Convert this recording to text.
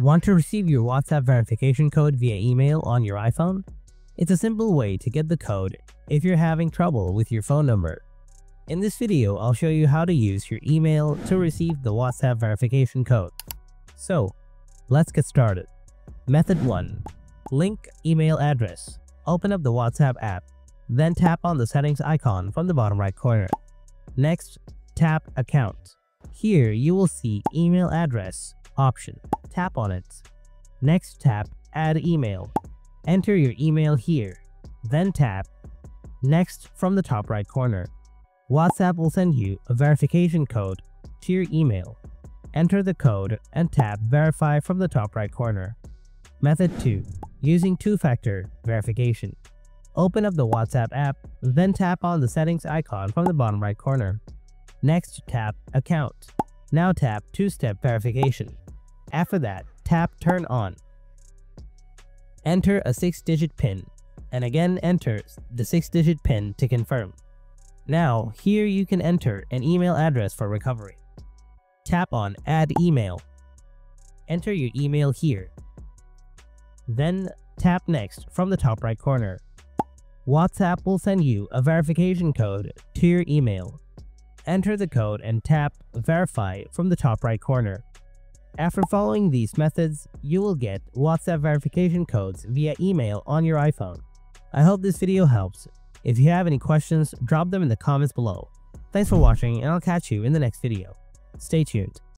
Want to receive your WhatsApp verification code via email on your iPhone? It's a simple way to get the code if you're having trouble with your phone number. In this video, I'll show you how to use your email to receive the WhatsApp verification code. So, let's get started. Method 1. Link email address. Open up the WhatsApp app, then tap on the settings icon from the bottom right corner. Next, tap Account. Here, you will see Email Address option. Tap on it. Next, tap Add Email. Enter your email here. Then tap Next from the top right corner. WhatsApp will send you a verification code to your email. Enter the code and tap Verify from the top right corner. Method 2. Using two-factor verification. Open up the WhatsApp app, then tap on the settings icon from the bottom right corner. Next, tap Account. Now tap Two-Step Verification. After that, tap Turn On. Enter a 6-digit PIN, and again enter the 6-digit PIN to confirm. Now, here you can enter an email address for recovery. Tap on Add Email. Enter your email here. Then, tap Next from the top right corner. WhatsApp will send you a verification code to your email. Enter the code and tap Verify from the top right corner. After following these methods, you will get WhatsApp verification codes via email on your iPhone. I hope this video helps. If you have any questions, drop them in the comments below. Thanks for watching, and I'll catch you in the next video. Stay tuned.